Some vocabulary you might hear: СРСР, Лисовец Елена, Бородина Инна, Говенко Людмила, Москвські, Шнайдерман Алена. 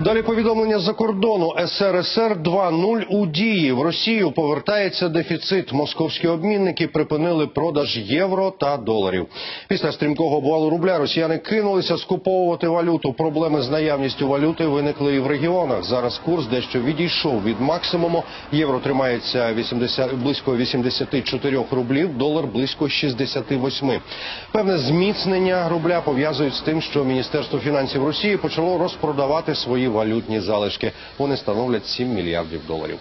Далі повідомлення з-за кордону. СРСР 2.0 у дії. В Росію повертається дефіцит. Московські обмінники припинили продаж євро та доларів. Після стрімкого обвалу рубля росіяни кинулися скуповувати валюту. Проблеми з наявністю валюти виникли і в регіонах. Зараз курс дещо відійшов від максимуму. Євро тримається близько 84 рублів, долар близько 68. Певне зміцнення рубля пов'язують з тим, що Міністерство фінансів Росії почало розпродавати свої валютні залишки. Вони становлять $7 мільярдів.